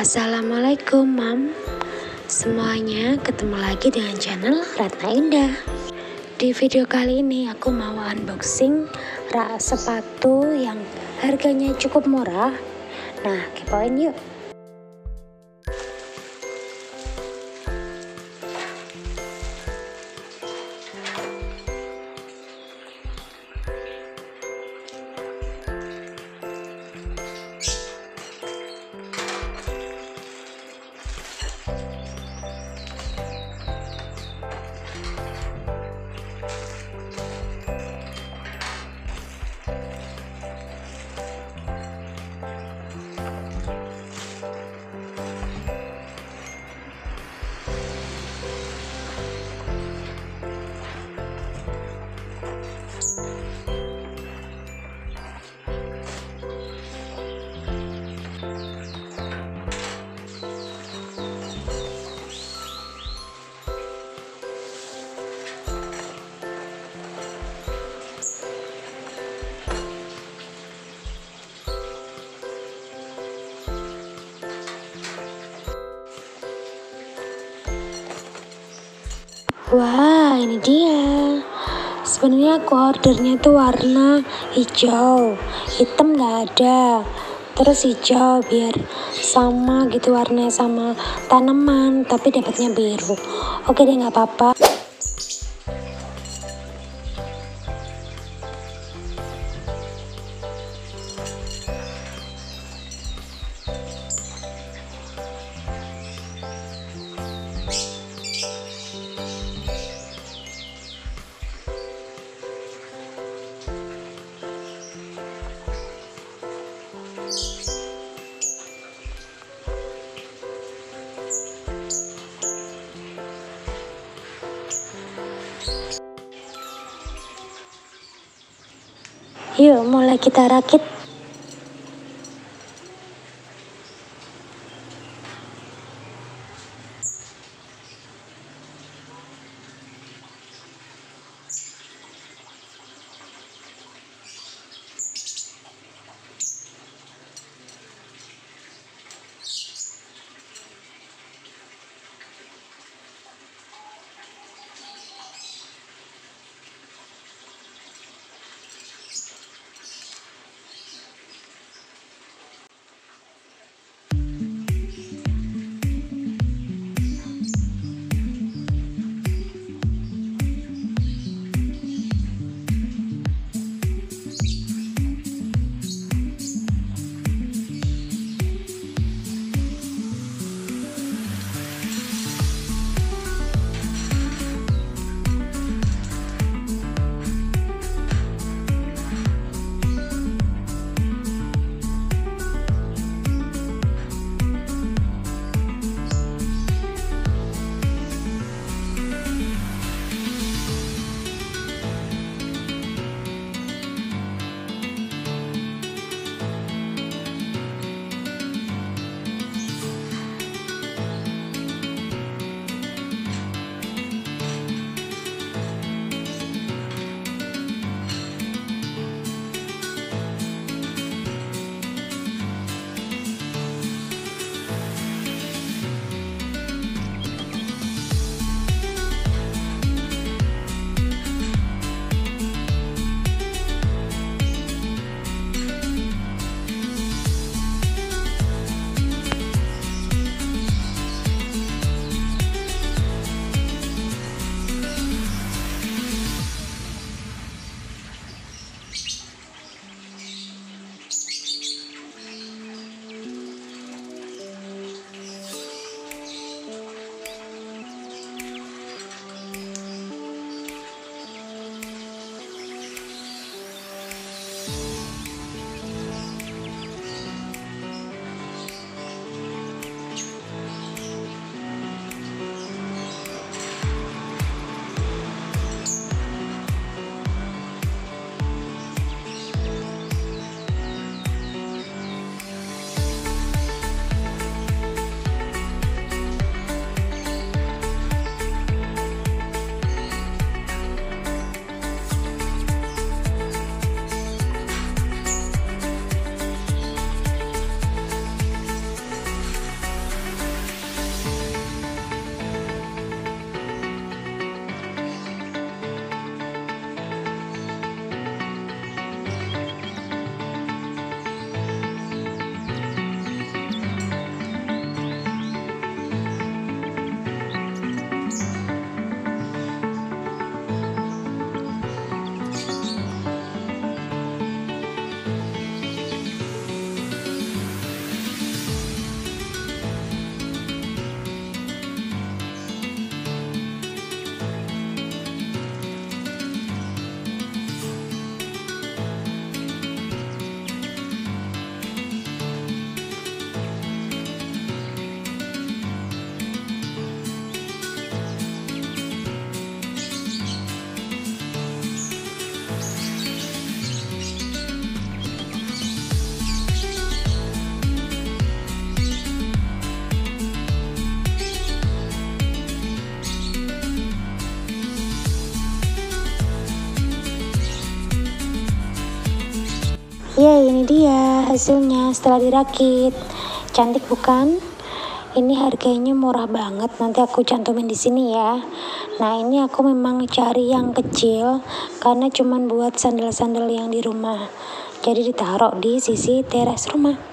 Assalamualaikum Mam, semuanya, ketemu lagi dengan channel Ratna Indah. Di video kali ini aku mau unboxing rak sepatu yang harganya cukup murah. Nah, kepoin yuk. Wah, ini dia. Sebenarnya aku ordernya itu warna hijau, hitam nggak ada, terus hijau biar sama gitu, warnanya sama tanaman, tapi dapatnya biru. Oke deh, nggak apa-apa. Yuk, mulai kita rakit. hasilnya setelah dirakit. Cantik bukan? Ini harganya murah banget, nanti aku cantumin di sini ya. Nah, ini aku memang cari yang kecil karena cuman buat sandal-sandal yang di rumah. Jadi ditaruh di sisi teras rumah.